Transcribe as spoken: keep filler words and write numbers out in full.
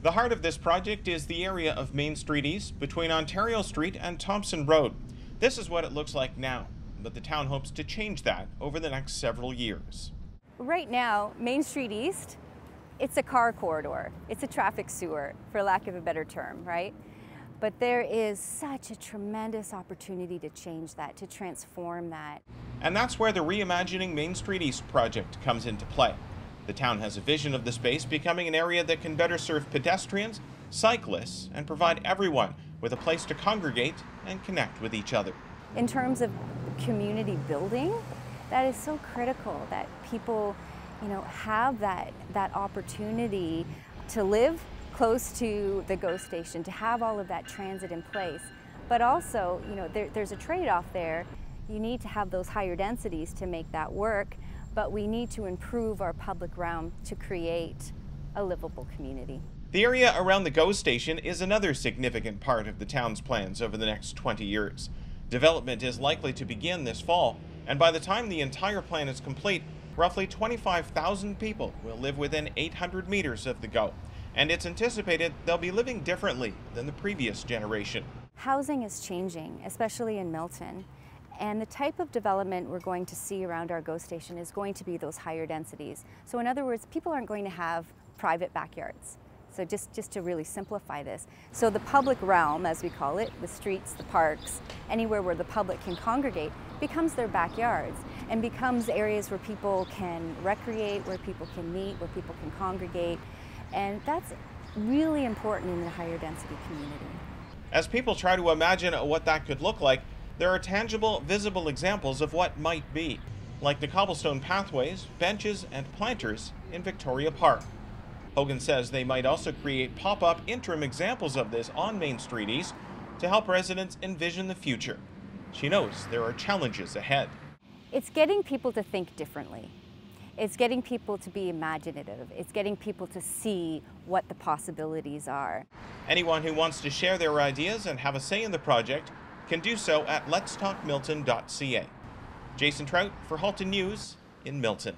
The heart of this project is the area of Main Street East between Ontario Street and Thompson Road. This is what it looks like now, but the town hopes to change that over the next several years. Right now, Main Street East, it's a car corridor. It's a traffic sewer, for lack of a better term, right? But there is such a tremendous opportunity to change that, to transform that. And that's where the Reimagining Main Street East project comes into play. The town has a vision of the space becoming an area that can better serve pedestrians, cyclists, and provide everyone with a place to congregate and connect with each other. In terms of community building, that is so critical that people, you know, have that, that opportunity to live close to the GO station, to have all of that transit in place. But also, you know, there, there's a trade-off there. You need to have those higher densities to make that work, but we need to improve our public realm to create a livable community. The area around the GO station is another significant part of the town's plans over the next twenty years. Development is likely to begin this fall, and by the time the entire plan is complete, roughly twenty-five thousand people will live within eight hundred meters of the GO. And it's anticipated they'll be living differently than the previous generation. Housing is changing, especially in Milton. And the type of development we're going to see around our GO station is going to be those higher densities. So in other words, people aren't going to have private backyards. So just, just to really simplify this. So the public realm, as we call it, the streets, the parks, anywhere where the public can congregate, becomes their backyards and becomes areas where people can recreate, where people can meet, where people can congregate. And that's really important in the higher density community. As people try to imagine what that could look like, there are tangible, visible examples of what might be, like the cobblestone pathways, benches, and planters in Victoria Park. Hogan says they might also create pop-up interim examples of this on Main Street East to help residents envision the future. She knows there are challenges ahead. It's getting people to think differently. It's getting people to be imaginative. It's getting people to see what the possibilities are. Anyone who wants to share their ideas and have a say in the project can do so at lets talk milton dot c a. Jason Trout for Halton News in Milton.